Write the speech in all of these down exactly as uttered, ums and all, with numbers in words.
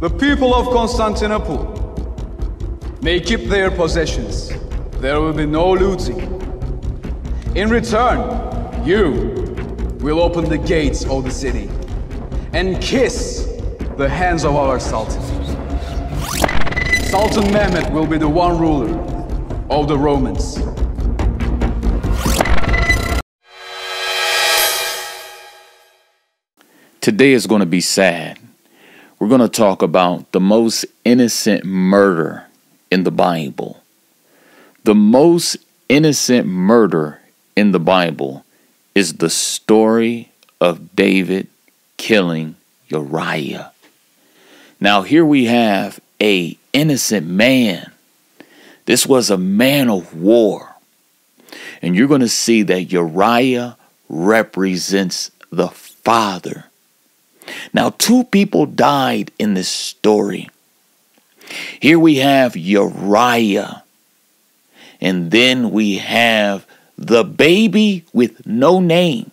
The people of Constantinople may keep their possessions. There will be no looting. In return, you will open the gates of the city and kiss the hands of our Sultan. Sultan Mehmet will be the one ruler of the Romans. Today is going to be sad. We're going to talk about the most innocent murder in the Bible. The most innocent murder in the Bible is the story of David killing Uriah. Now here we have an innocent man. This was a man of war. And you're going to see that Uriah represents the father. Now, two people died in this story. Here we have Uriah. And then we have the baby with no name.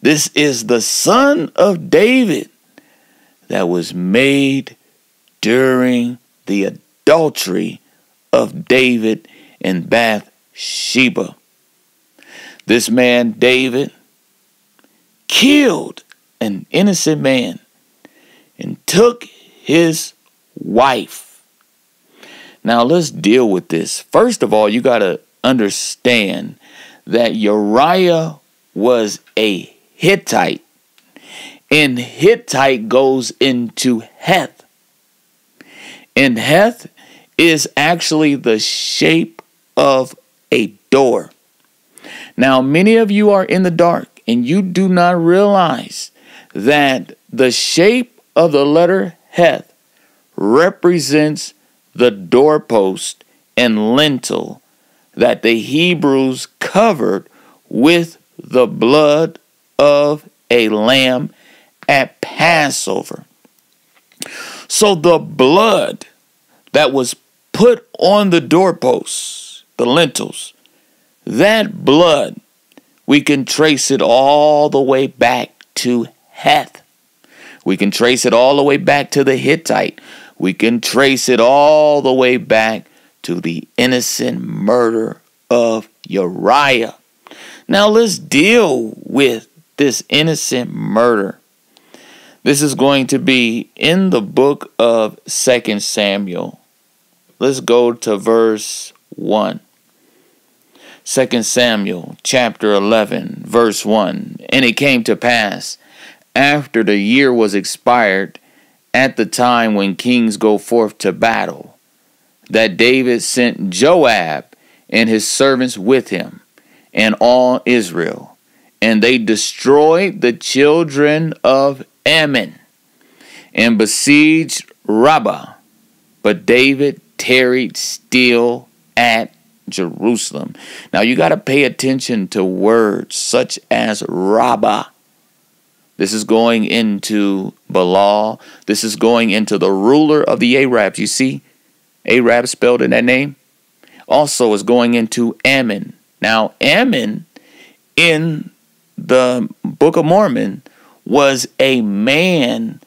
This is the son of David that was made during the adultery of David and Bathsheba. This man, David, killed an innocent man and took his wife. Now let's deal with this. First of all, you got to understand that Uriah was a Hittite, and Hittite goes into Heth, and Heth is actually the shape of a door. Now many of you are in the dark and you do not realize that the shape of the letter Heth represents the doorpost and lintel that the Hebrews covered with the blood of a lamb at Passover. So the blood that was put on the doorposts, the lintels, that blood, we can trace it all the way back to Heth. We can trace it all the way back to the Hittite. We can trace it all the way back to the innocent murder of Uriah. Now let's deal with this innocent murder. This is going to be in the book of Second Samuel. Let's go to verse one. Second Samuel chapter eleven verse one. And it came to pass, after the year was expired, at the time when kings go forth to battle, that David sent Joab and his servants with him and all Israel, and they destroyed the children of Ammon and besieged Rabbah. But David tarried still at Jerusalem. Now you got to pay attention to words such as Rabbah. This is going into Bilal. This is going into the ruler of the Arabs. You see, Arab spelled in that name. Also is going into Ammon. Now, Ammon in the Book of Mormon was a man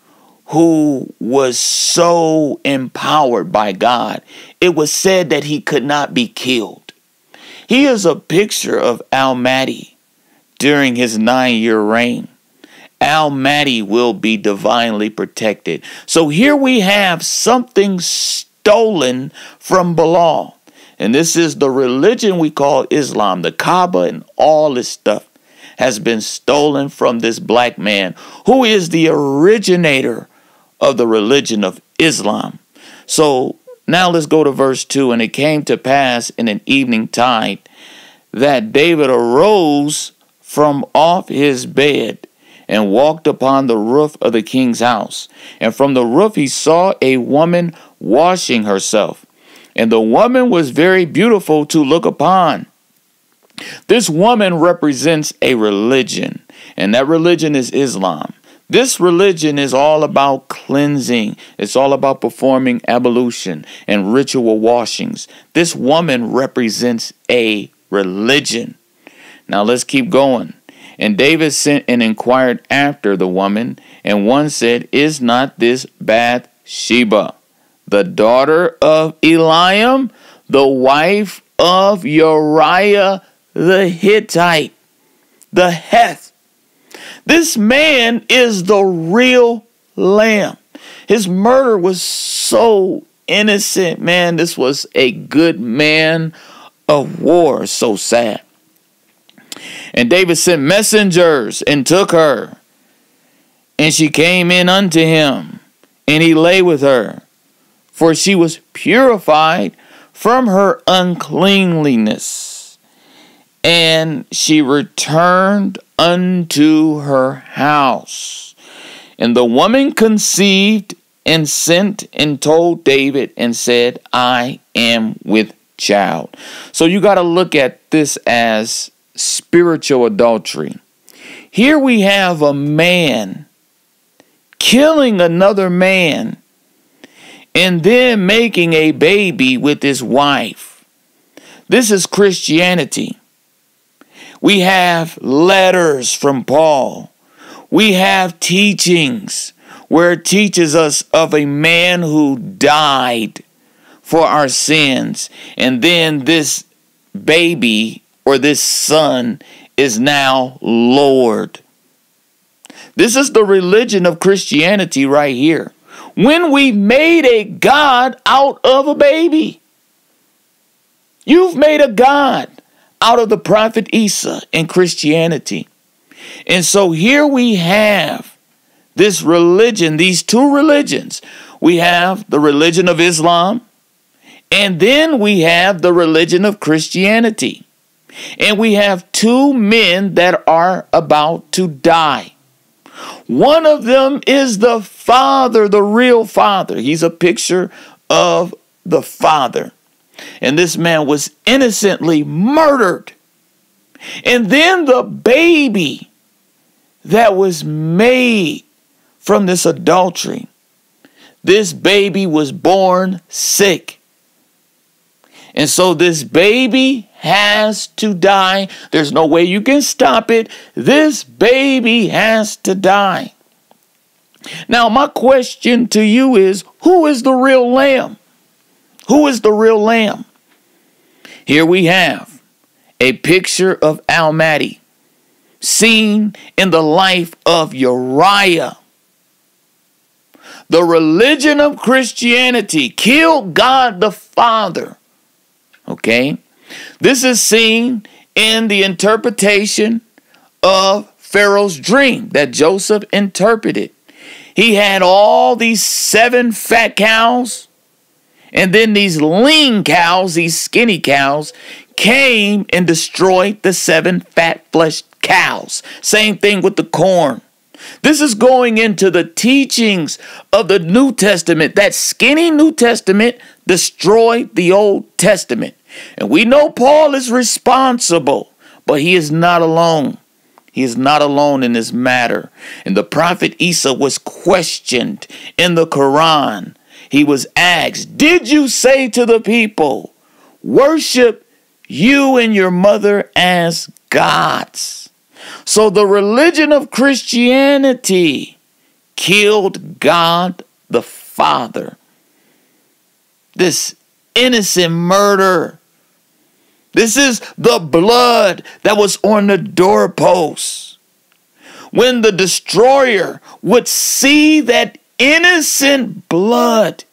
who was so empowered by God. It was said that he could not be killed. He is a picture of Al Mahdi during his nine-year reign. Al Mahdi will be divinely protected. So here we have something stolen from Balaam. And this is the religion we call Islam. The Kaaba and all this stuff has been stolen from this black man who is the originator of the religion of Islam. So now let's go to verse two. And it came to pass in an evening tide that David arose from off his bed and walked upon the roof of the king's house. And from the roof he saw a woman washing herself. And the woman was very beautiful to look upon. This woman represents a religion, and that religion is Islam. This religion is all about cleansing. It's all about performing ablution and ritual washings. This woman represents a religion. Now let's keep going. And David sent and inquired after the woman, and one said, "Is not this Bathsheba Sheba, the daughter of Eliam, the wife of Uriah the Hittite, the Heth. This man is the real lamb. His murder was so innocent, man. This was a good man of war. So sad. And David sent messengers and took her. And she came in unto him, and he lay with her, for she was purified from her uncleanliness. And she returned unto her house. And the woman conceived and sent and told David and said, I am with child. So you got to look at this as spiritual adultery. Here we have a man killing another man and then making a baby with his wife. This is Christianity. We have letters from Paul. We have teachings where it teaches us of a man who died for our sins. And then this baby or this son is now Lord. This is the religion of Christianity right here. When we made a god out of a baby. You've made a god out of the prophet Isa in Christianity. And so here we have this religion, these two religions. We have the religion of Islam, and then we have the religion of Christianity. And we have two men that are about to die. One of them is the father, the real father. He's a picture of the father. And this man was innocently murdered. And then the baby that was made from this adultery, this baby was born sick. And so this baby has to die. There's no way you can stop it. This baby has to die. Now, my question to you is, who is the real lamb? Who is the real lamb? Here we have a picture of Al Mahdi seen in the life of Uriah. The religion of Christianity killed God the Father. Okay? This is seen in the interpretation of Pharaoh's dream that Joseph interpreted. He had all these seven fat cows, and then these lean cows, these skinny cows, came and destroyed the seven fat fleshed cows. Same thing with the corn. This is going into the teachings of the New Testament. That skinny New Testament destroyed the Old Testament. And we know Paul is responsible, but he is not alone. He is not alone in this matter. And the prophet Isa was questioned in the Quran. He was asked, did you say to the people, worship you and your mother as gods? So the religion of Christianity killed God the Father. This innocent murder. This is the blood that was on the doorposts. When the destroyer would see that innocent blood,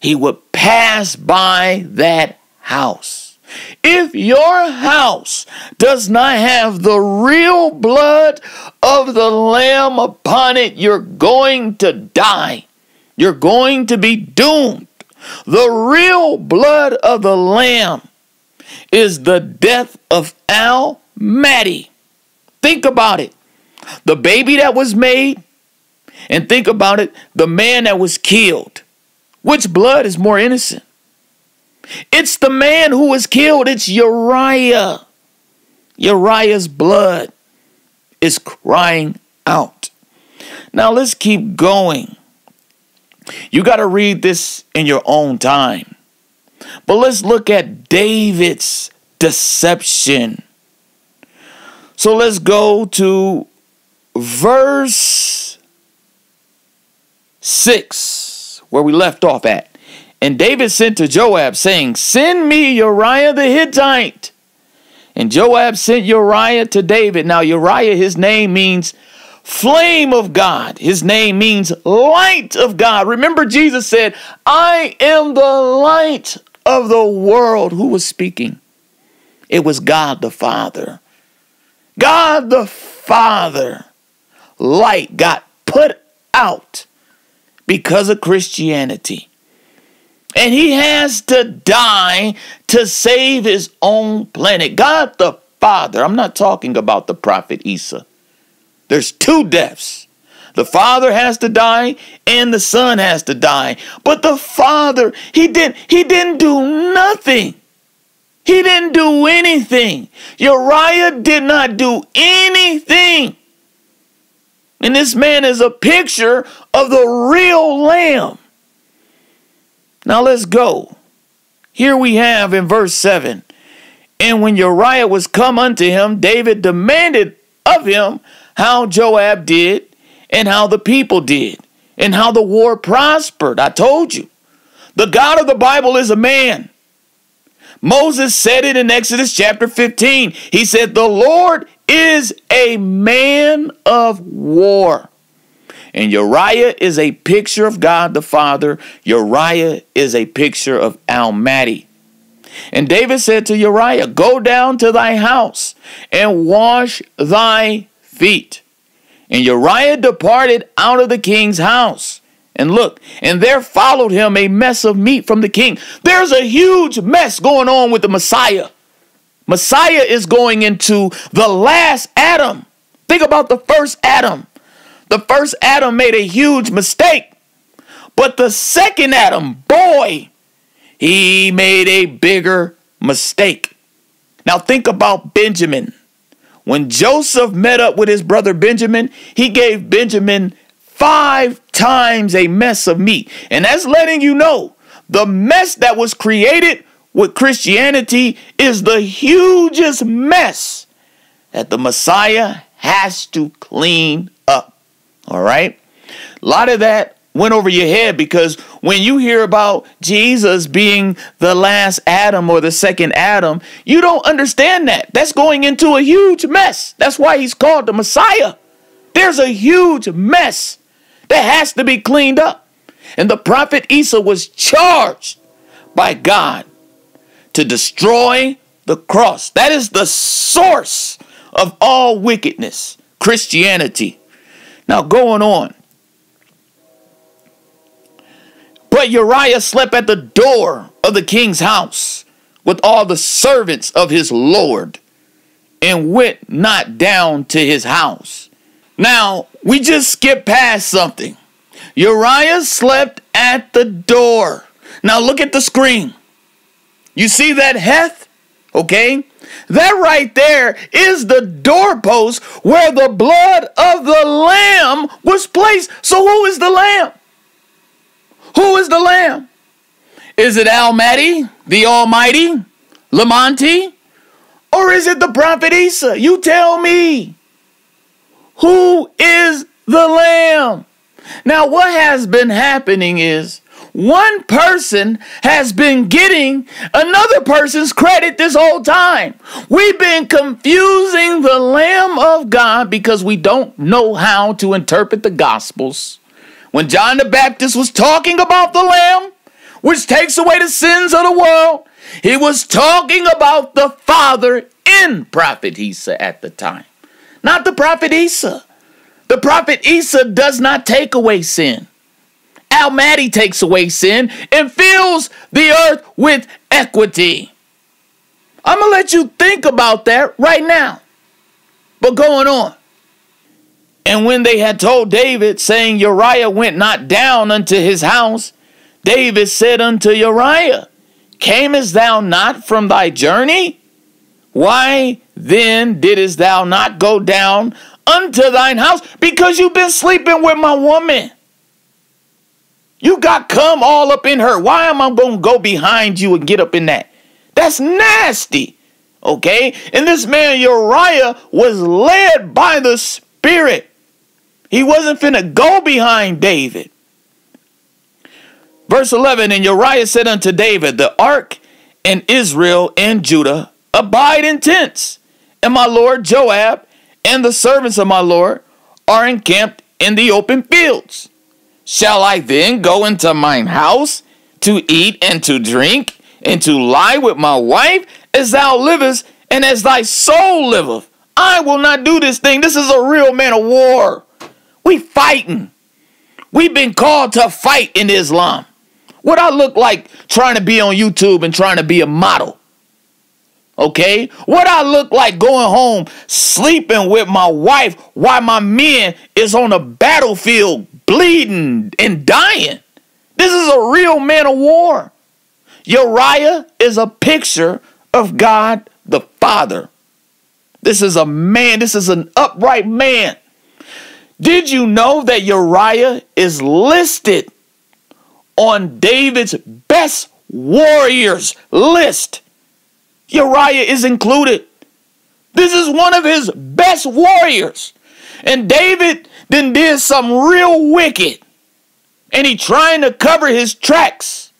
he would pass by that house. If your house does not have the real blood of the Lamb upon it, you're going to die. You're going to be doomed. The real blood of the Lamb is the death of Al Mahdi. Think about it. The baby that was made, and think about it, the man that was killed. Which blood is more innocent? It's the man who was killed. It's Uriah. Uriah's blood is crying out. Now let's keep going. You got to read this in your own time. But let's look at David's deception. So let's go to verse six, where we left off at. And David sent to Joab, saying, send me Uriah the Hittite. And Joab sent Uriah to David. Now Uriah, his name means flame of God. His name means light of God. Remember Jesus said, I am the light of the world. Who was speaking? It was God the Father. God the Father. Light got put out because of Christianity. And he has to die to save his own planet. God the Father. I'm not talking about the prophet Isa. There's two deaths. The Father has to die and the Son has to die. But the Father, he didn't, he didn't do nothing. He didn't do anything. Uriah did not do anything. And this man is a picture of the real Lamb. Now let's go. Here we have in verse seven. And when Uriah was come unto him, David demanded of him how Joab did and how the people did and how the war prospered. I told you, the God of the Bible is a man. Moses said it in Exodus chapter fifteen. He said, the Lord is a man of war. And Uriah is a picture of God the Father. Uriah is a picture of Al Mahdi. And David said to Uriah, go down to thy house and wash thy feet. And Uriah departed out of the king's house. And look, and there followed him a mess of meat from the king. There's a huge mess going on with the Messiah. Messiah is going into the last Adam. Think about the first Adam. The first Adam made a huge mistake. But the second Adam, boy, he made a bigger mistake. Now think about Benjamin. When Joseph met up with his brother Benjamin, he gave Benjamin five times a mess of meat. And that's letting you know the mess that was created with Christianity is the hugest mess that the Messiah has to clean up. All right. A lot of that went over your head because when you hear about Jesus being the last Adam or the second Adam, you don't understand that. That's going into a huge mess. That's why he's called the Messiah. There's a huge mess that has to be cleaned up. And the prophet Isa was charged by God to destroy the cross. That is the source of all wickedness, Christianity. Now going on. But Uriah slept at the door of the king's house with all the servants of his lord and went not down to his house. Now, we just skipped past something. Uriah slept at the door. Now look at the screen. You see that Heth? Okay. That right there is the doorpost where the blood of the Lamb was placed. So who is the Lamb? Who is the Lamb? Is it Al Mahdi, the Almighty, Lamonti? Or is it the prophet Isa? You tell me. Who is the Lamb? Now what has been happening is one person has been getting another person's credit this whole time. We've been confusing the Lamb of God because we don't know how to interpret the Gospels. When John the Baptist was talking about the Lamb, which takes away the sins of the world, he was talking about the Father in Prophet Isa at the time, not the Prophet Isa. The Prophet Isa does not take away sin. Al Mahdi takes away sin and fills the earth with equity. I'm going to let you think about that right now. But going on. And when they had told David, saying, Uriah went not down unto his house, David said unto Uriah, camest thou not from thy journey? Why then didst thou not go down unto thine house? Because you've been sleeping with my woman. You got come all up in her. Why am I going to go behind you and get up in that? That's nasty. Okay. And this man Uriah was led by the Spirit. He wasn't finna go behind David. Verse eleven, and Uriah said unto David, the ark and Israel and Judah abide in tents, and my lord Joab and the servants of my lord are encamped in the open fields. Shall I then go into mine house to eat and to drink and to lie with my wife as thou livest and as thy soul liveth? I will not do this thing. This is a real man of war. We fighting. We've been called to fight in Islam. What I look like trying to be on YouTube and trying to be a model? Okay? What I look like going home, sleeping with my wife while my men is on the battlefield bleeding and dying? This is a real man of war. Uriah is a picture of God the Father. This is a man. This is an upright man. Did you know that Uriah is listed on David's best warriors list? Uriah is included. This is one of his best warriors. And David then did something real wicked. And he trying to cover his tracks.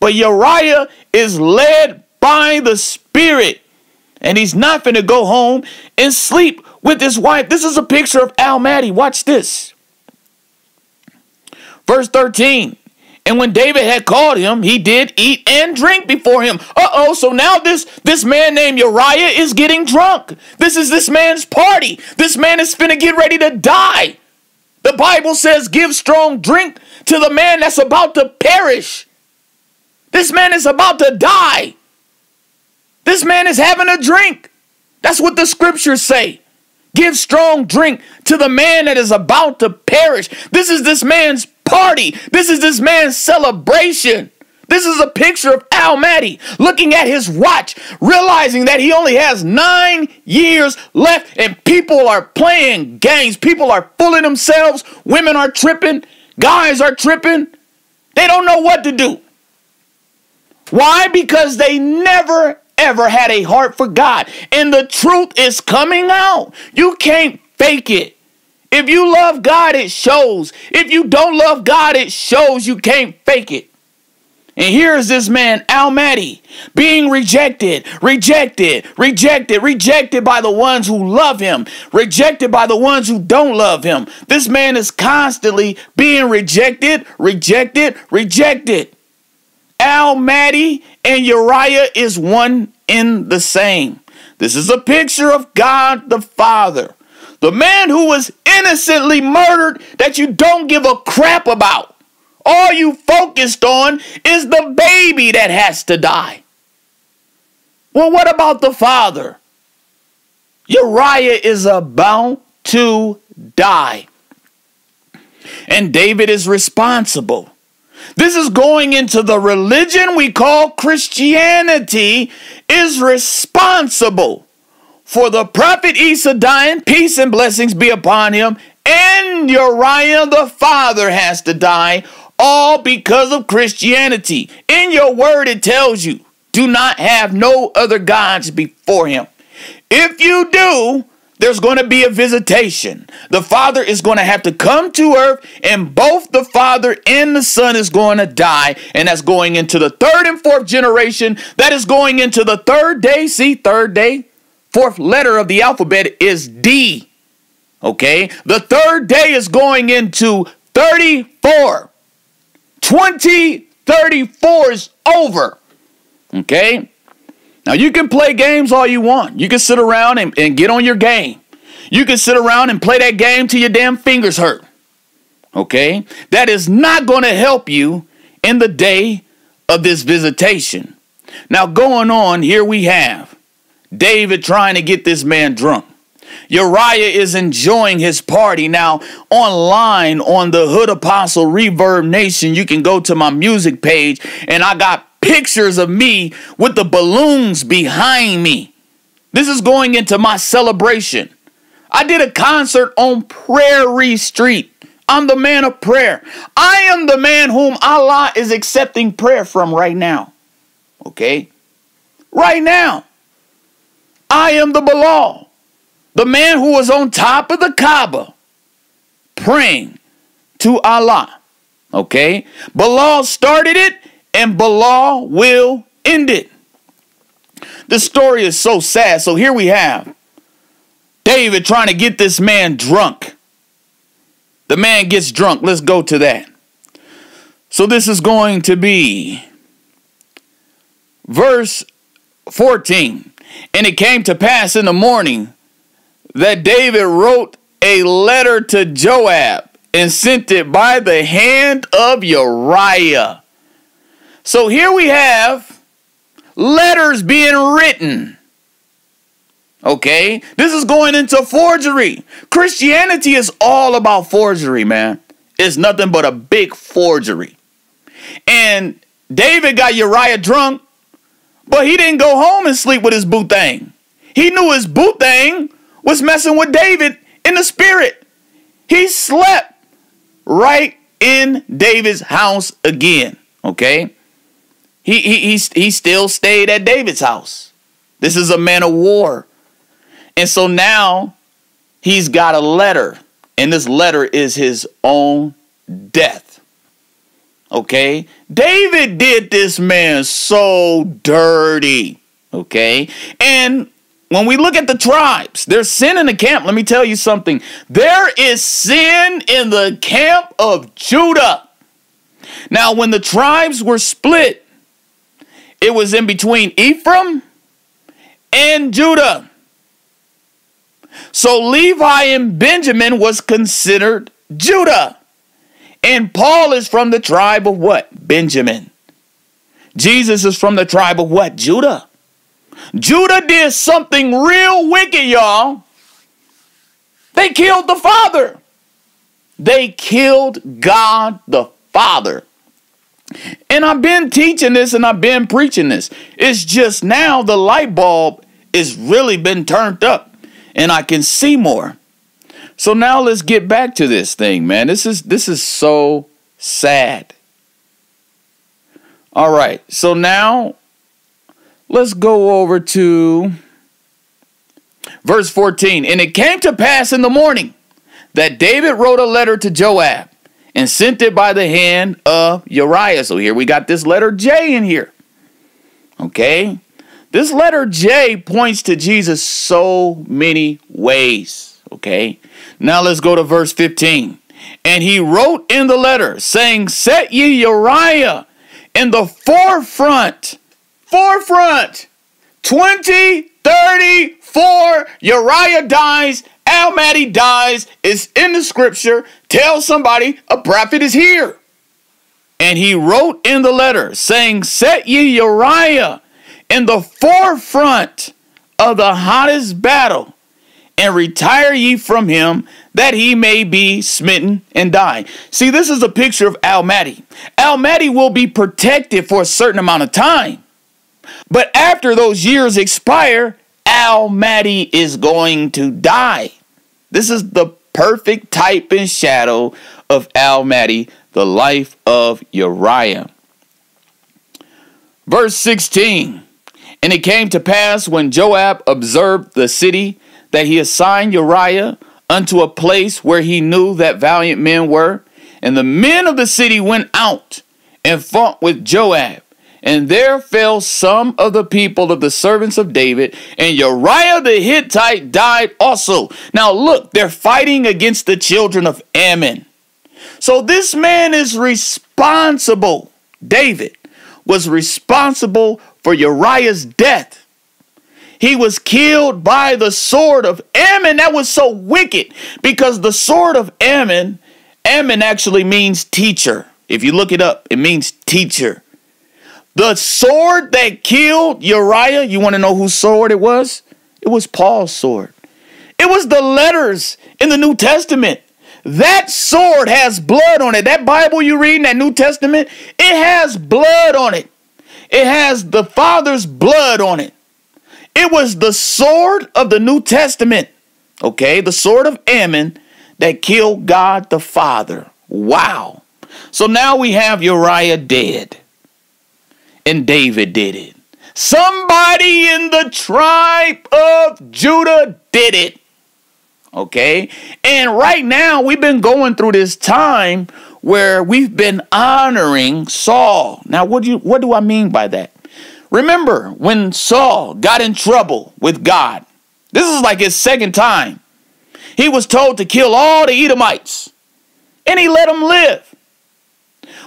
But Uriah is led by the Spirit. And he's not going to go home and sleep with his wife. This is a picture of Al Mahdi. Watch this. Verse thirteen, and when David had called him, he did eat and drink before him. Uh-oh, so now this, this man named Uriah is getting drunk. This is this man's party. This man is finna get ready to die. The Bible says, give strong drink to the man that's about to perish. This man is about to die. This man is having a drink. That's what the scriptures say. Give strong drink to the man that is about to perish. This is this man's party. This is this man's celebration. This is a picture of Al Mahdi looking at his watch, realizing that he only has nine years left, and people are playing games. People are fooling themselves. Women are tripping. Guys are tripping. They don't know what to do. Why? Because they never ever had a heart for God, and the truth is coming out. You can't fake it. If you love God, it shows. If you don't love God, it shows. You can't fake it. And here's this man, Al Mahdi, being rejected, rejected, rejected, rejected by the ones who love him, rejected by the ones who don't love him. This man is constantly being rejected, rejected, rejected. Al Mahdi and Uriah is one in the same. This is a picture of God the Father. The man who was innocently murdered that you don't give a crap about. All you focused on is the baby that has to die. Well, what about the father? Uriah is about to die. And David is responsible. This is going into the religion we call Christianity is responsible for the prophet Isa dying, peace and blessings be upon him, and Uriah the father has to die, all because of Christianity. In your word it tells you, do not have no other gods before him. If you do, there's going to be a visitation. The Father is going to have to come to earth, and both the Father and the Son is going to die. And that's going into the third and fourth generation. That is going into the third day. See, third day. Fourth letter of the alphabet is D. Okay. The third day is going into thirty-four. twenty thirty-four is over. Okay. Now, you can play games all you want. You can sit around and, and get on your game. You can sit around and play that game till your damn fingers hurt. Okay? That is not going to help you in the day of this visitation. Now, going on, here we have David trying to get this man drunk. Uriah is enjoying his party. Now, online on the Hood Apostle Reverb Nation, you can go to my music page, and I got pictures of me with the balloons behind me. This is going into my celebration. I did a concert on Prairie Street. I'm the man of prayer. I am the man whom Allah is accepting prayer from right now. Okay? Right now. I am the Bilal, the man who was on top of the Kaaba praying to Allah. Okay? Balaam started it and Balaam will end it. This story is so sad. So here we have David trying to get this man drunk. The man gets drunk. Let's go to that. So this is going to be verse fourteen. And it came to pass in the morning that David wrote a letter to Joab and sent it by the hand of Uriah. So here we have letters being written. Okay, this is going into forgery. Christianity is all about forgery, man. It's nothing but a big forgery. And David got Uriah drunk, but he didn't go home and sleep with his boo thing. He knew his boo thing was messing with David in the spirit. He slept right in David's house again. Okay, he, he, he, he still stayed at David's house. This is a man of war. And so now he's got a letter, and this letter is his own death. Okay, David did this man so dirty. Okay, and when we look at the tribes, there's sin in the camp. Let me tell you something. There is sin in the camp of Judah. Now, when the tribes were split, it was in between Ephraim and Judah. So Levi and Benjamin was considered Judah. And Paul is from the tribe of what? Benjamin. Jesus is from the tribe of what? Judah. Judah did something real wicked, y'all. They killed the father. They killed God the Father. And I've been teaching this and I've been preaching this. It's just now the light bulb is really been turned up. And I can see more. So now let's get back to this thing, man. This is this is so sad. All right. So now let's go over to verse fourteen. And it came to pass in the morning that David wrote a letter to Joab and sent it by the hand of Uriah. So here we got this letter J in here. Okay. This letter J points to Jesus so many ways, okay? Now let's go to verse fifteen. And he wrote in the letter, saying, set ye Uriah in the forefront, forefront, twenty, thirty, four, Uriah dies, Al Mahdi dies, it's in the scripture, tell somebody a prophet is here. And he wrote in the letter, saying, set ye Uriah in the forefront of the hottest battle, and retire ye from him, that he may be smitten and die. See, this is a picture of Al Mahdi. Al Mahdi will be protected for a certain amount of time. But after those years expire, Al Mahdi is going to die. This is the perfect type and shadow of Al Mahdi, the life of Uriah. Verse sixteen. And it came to pass when Joab observed the city that he assigned Uriah unto a place where he knew that valiant men were. And the men of the city went out and fought with Joab. And there fell some of the people of the servants of David. And Uriah the Hittite died also. Now look, they're fighting against the children of Ammon. So this man is responsible. David was responsible for Uriah's death. He was killed by the sword of Ammon. That was so wicked, because the sword of Ammon, Ammon actually means teacher. If you look it up, it means teacher. The sword that killed Uriah, you want to know whose sword it was? It was Paul's sword. It was the letters in the New Testament. That sword has blood on it. That Bible you read in that New Testament, it has blood on it. It has the Father's blood on it. It was the sword of the New Testament, okay, the sword of Ammon that killed God the Father. Wow. So now we have Uriah dead, and David did it. Somebody in the tribe of Judah did it, okay? And right now we've been going through this time where we've been honoring Saul. Now, what do you, what do I mean by that? Remember when Saul got in trouble with God, this is like his second time. He was told to kill all the Edomites, and he let them live.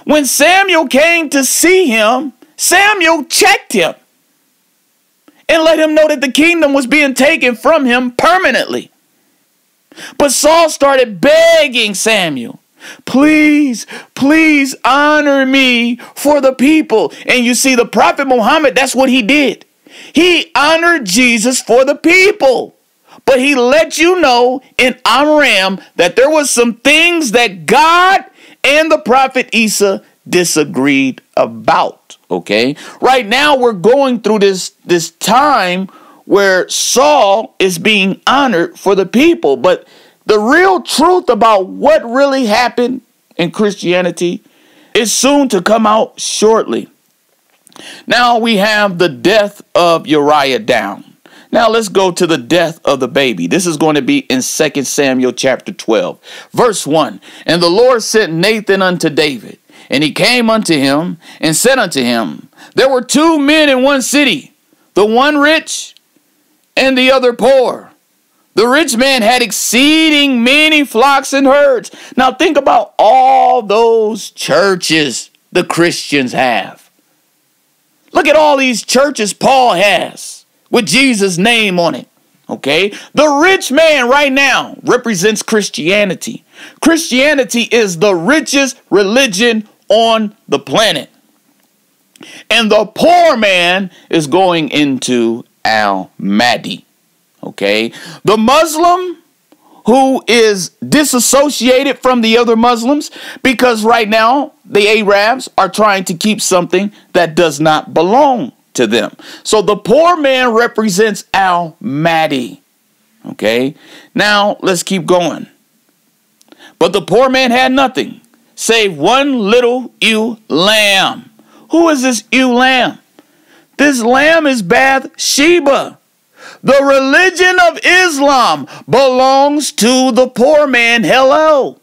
When Samuel came to see him, Samuel checked him and let him know that the kingdom was being taken from him permanently. But Saul started begging Samuel, please, please honor me for the people. And you see, the prophet Muhammad, that's what he did. He honored Jesus for the people. But he let you know in Amram that there was some things that God and the prophet Isa disagreed about. Okay, right now we're going through this, this time where Saul is being honored for the people. But the real truth about what really happened in Christianity is soon to come out shortly. Now we have the death of Uriah down. Now let's go to the death of the baby. This is going to be in Second Samuel chapter twelve, verse one. And the Lord sent Nathan unto David, and he came unto him and said unto him, there were two men in one city, the one rich and the other poor. The rich man had exceeding many flocks and herds. Now think about all those churches the Christians have. Look at all these churches Paul has with Jesus' name on it, okay? The rich man right now represents Christianity. Christianity is the richest religion on the planet. And the poor man is going into Al Mahdi, okay? The Muslim who is disassociated from the other Muslims, because right now the Arabs are trying to keep something that does not belong to them. So the poor man represents Al Mahdi. Okay. Now let's keep going. But the poor man had nothing save one little ewe lamb. Who is this ewe lamb? This lamb is Bathsheba. The religion of Islam belongs to the poor man. Hello.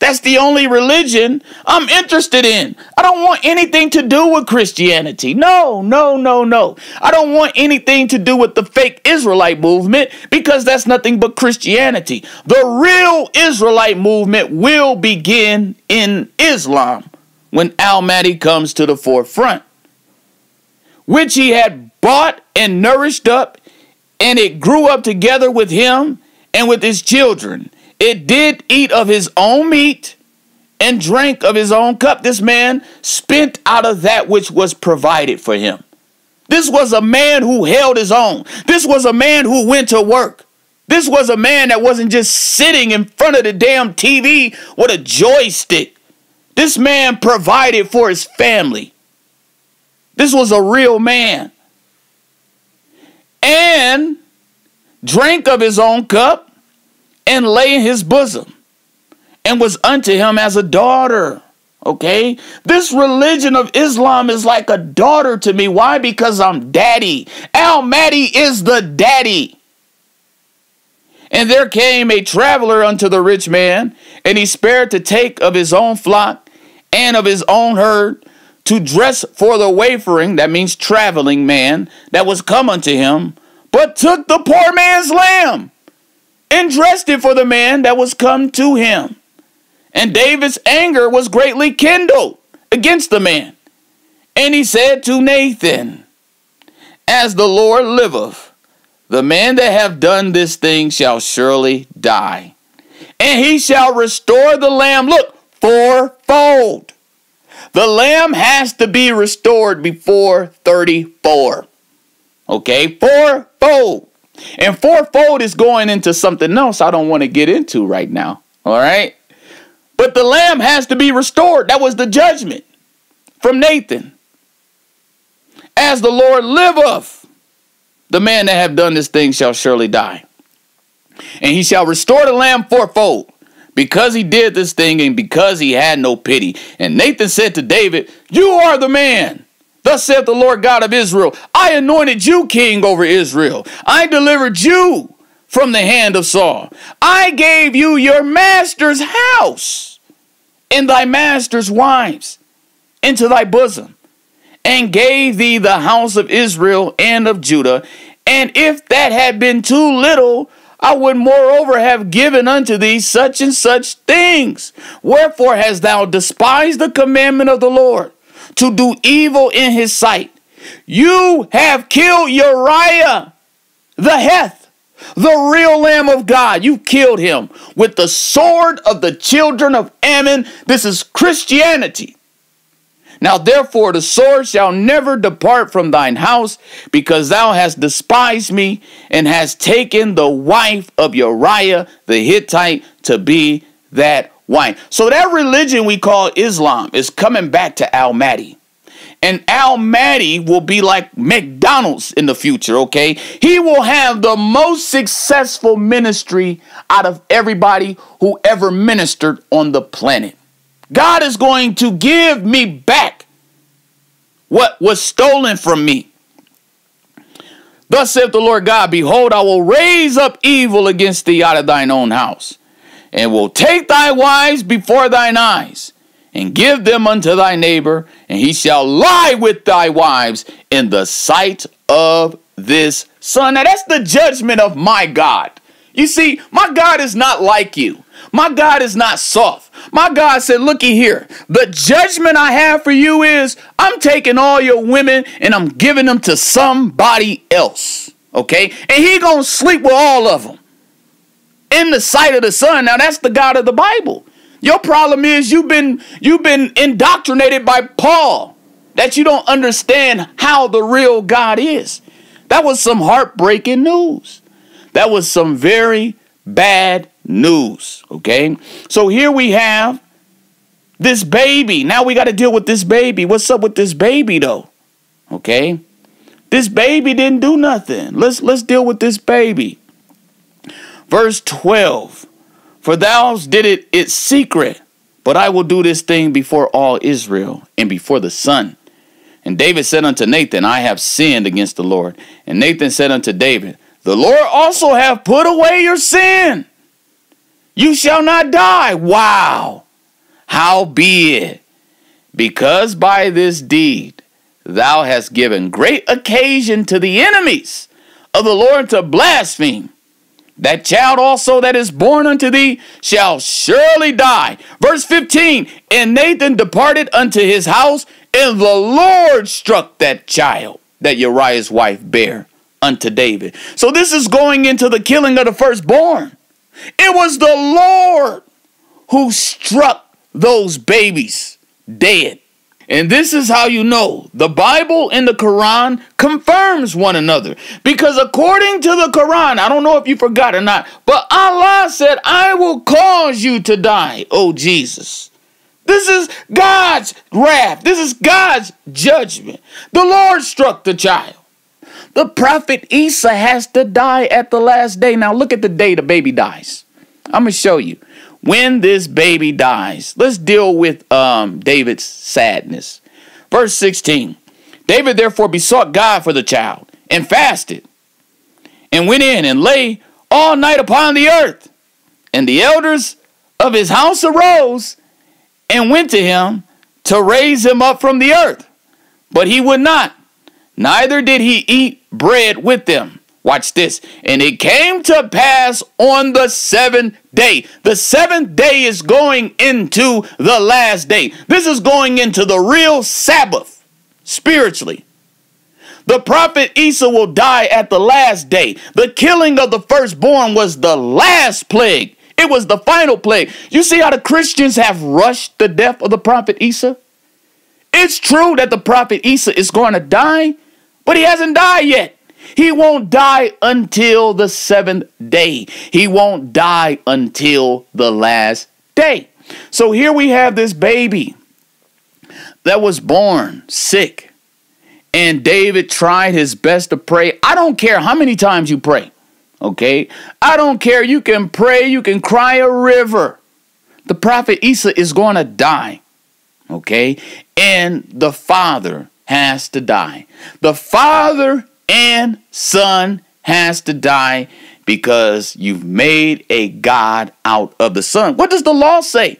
That's the only religion I'm interested in. I don't want anything to do with Christianity. No, no, no, no. I don't want anything to do with the fake Israelite movement, because that's nothing but Christianity. The real Israelite movement will begin in Islam when Al Mahdi comes to the forefront, which he had bought and nourished up, and it grew up together with him and with his children. It did eat of his own meat and drank of his own cup. This man spent out of that which was provided for him. This was a man who held his own. This was a man who went to work. This was a man that wasn't just sitting in front of the damn T V with a joystick. This man provided for his family. This was a real man. And drank of his own cup, and lay in his bosom, and was unto him as a daughter. Okay, this religion of Islam is like a daughter to me. Why? Because I'm daddy. Al Mahdi is the daddy. And there came a traveler unto the rich man, and he spared to take of his own flock and of his own herd, to dress for the wayfaring, that means traveling man, that was come unto him, but took the poor man's lamb and dressed it for the man that was come to him. And David's anger was greatly kindled against the man. And he said to Nathan, as the Lord liveth, the man that hath done this thing shall surely die. And he shall restore the lamb, look, fourfold. The lamb has to be restored before thirty-four. Okay, fourfold. And fourfold is going into something else I don't want to get into right now. All right. But the lamb has to be restored. That was the judgment from Nathan. As the Lord liveth, the man that have done this thing shall surely die. And he shall restore the lamb fourfold, because he did this thing and because he had no pity. And Nathan said to David, you are the man. Thus saith the Lord God of Israel, I anointed you king over Israel. I delivered you from the hand of Saul. I gave you your master's house and thy master's wives into thy bosom, and gave thee the house of Israel and of Judah. And if that had been too little, I would moreover have given unto thee such and such things. Wherefore hast thou despised the commandment of the Lord to do evil in his sight? You have killed Uriah the Heth, the real Lamb of God. You killed him with the sword of the children of Ammon. This is Christianity. Now therefore the sword shall never depart from thine house, because thou hast despised me, and hast taken the wife of Uriah the Hittite to be that wife. So that religion we call Islam is coming back to Al Mahdi. And Al Mahdi will be like McDonald's in the future, okay? He will have the most successful ministry out of everybody who ever ministered on the planet. God is going to give me back what was stolen from me. Thus saith the Lord God, behold, I will raise up evil against thee out of thine own house, and will take thy wives before thine eyes, and give them unto thy neighbor, and he shall lie with thy wives in the sight of this son. Now that's the judgment of my God. You see, my God is not like you. My God is not soft. My God said, looky here, the judgment I have for you is I'm taking all your women and I'm giving them to somebody else. Okay? And he gonna sleep with all of them in the sight of the sun. Now that's the God of the Bible. Your problem is you've been, you've been indoctrinated by Paul, that you don't understand how the real God is. That was some heartbreaking news. That was some very bad news, okay? So here we have this baby. Now we got to deal with this baby. What's up with this baby, though? Okay? This baby didn't do nothing. Let's, let's deal with this baby. Verse twelve. For thou did it in secret, but I will do this thing before all Israel and before the sun. And David said unto Nathan, I have sinned against the Lord. And Nathan said unto David, the Lord also hath put away your sin. You shall not die. Wow. Howbeit, because by this deed thou hast given great occasion to the enemies of the Lord to blaspheme, that child also that is born unto thee shall surely die. Verse fifteen, and Nathan departed unto his house, and the Lord struck that child that Uriah's wife bare unto David. So this is going into the killing of the firstborn. It was the Lord who struck those babies dead. And this is how you know the Bible and the Quran confirms one another. Because according to the Quran, I don't know if you forgot or not, but Allah said, I will cause you to die, O Jesus. This is God's wrath. This is God's judgment. The Lord struck the child. The prophet Isa has to die at the last day. Now look at the day the baby dies. I'm going to show you. When this baby dies, let's deal with um, David's sadness. Verse sixteen, David therefore besought God for the child, and fasted, and went in and lay all night upon the earth. And the elders of his house arose and went to him to raise him up from the earth. But he would not, neither did he eat bread with them. Watch this. And it came to pass on the seventh day. The seventh day is going into the last day. This is going into the real Sabbath spiritually. The prophet Isa will die at the last day. The killing of the firstborn was the last plague. It was the final plague. You see how the Christians have rushed the death of the prophet Isa? It's true that the prophet Isa is going to die, but he hasn't died yet. He won't die until the seventh day. He won't die until the last day. So here we have this baby that was born sick. And David tried his best to pray. I don't care how many times you pray. Okay? I don't care. You can pray. You can cry a river. The prophet Isa is going to die. Okay? And the father has to die. The father and son has to die because you've made a god out of the son. What does the law say?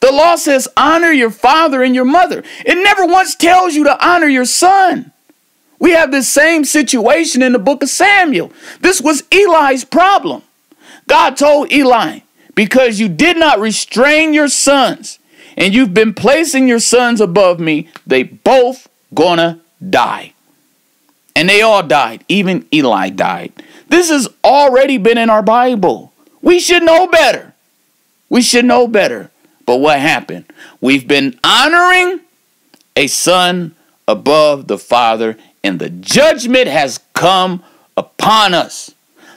The law says honor your father and your mother. It never once tells you to honor your son. We have this same situation in the book of Samuel. This was Eli's problem. God told Eli, because you did not restrain your sons and you've been placing your sons above me, they both gonna die. And they all died. Even Eli died. This has already been in our Bible. We should know better. We should know better. But what happened? We've been honoring a son above the father, and the judgment has come upon us.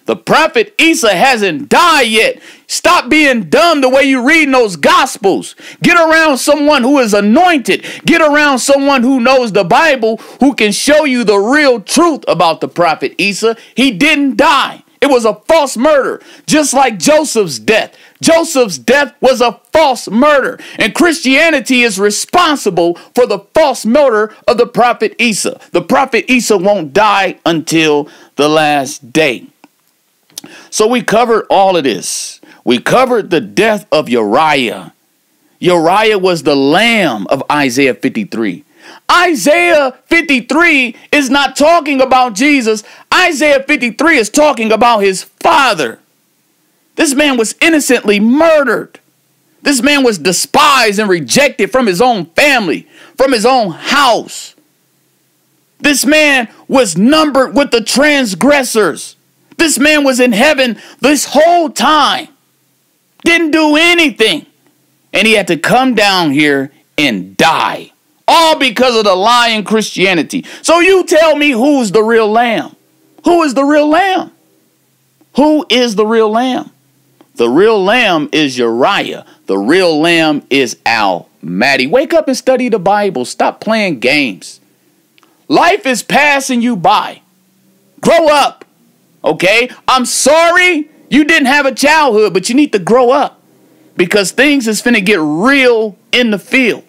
The prophet Isa hasn't died yet. Stop being dumb the way you read those gospels. Get around someone who is anointed. Get around someone who knows the Bible, who can show you the real truth about the prophet Isa. He didn't die. It was a false murder, just like Joseph's death. Joseph's death was a false murder, and Christianity is responsible for the false murder of the prophet Isa. The prophet Isa won't die until the last day. So we covered all of this. We covered the death of Uriah. Uriah was the lamb of Isaiah fifty-three. Isaiah fifty-three is not talking about Jesus. Isaiah fifty-three is talking about his father. This man was innocently murdered. This man was despised and rejected from his own family, from his own house. This man was numbered with the transgressors. This man was in heaven this whole time. Didn't do anything. And he had to come down here and die. All because of the lie in Christianity. So you tell me, who's the real lamb? Who is the real lamb? Who is the real lamb? The real lamb is Uriah. The real lamb is Al Mahdi. Wake up and study the Bible. Stop playing games. Life is passing you by. Grow up. Okay, I'm sorry you didn't have a childhood, but you need to grow up, because things is finna get real in the field.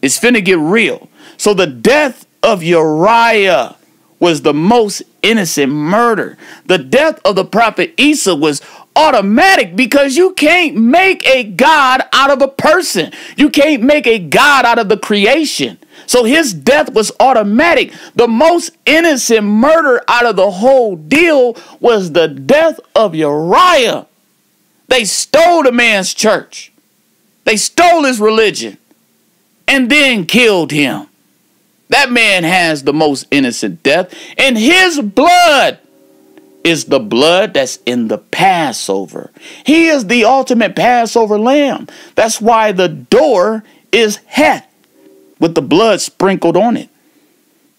It's finna get real. So the death of Uriah was the most innocent murder. The death of the prophet Isa was automatic, because you can't make a God out of a person. You can't make a God out of the creation. So his death was automatic. The most innocent murder out of the whole deal was the death of Uriah. They stole the man's church. They stole his religion and then killed him. That man has the most innocent death, and his blood is the blood that's in the Passover. He is the ultimate Passover lamb. That's why the door is Heth, with the blood sprinkled on it.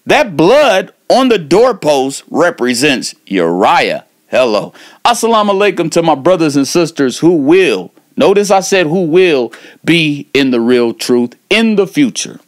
That blood on the doorpost represents Uriah. Hello. Assalamu alaikum to my brothers and sisters who will, notice I said who will, be in the real truth in the future.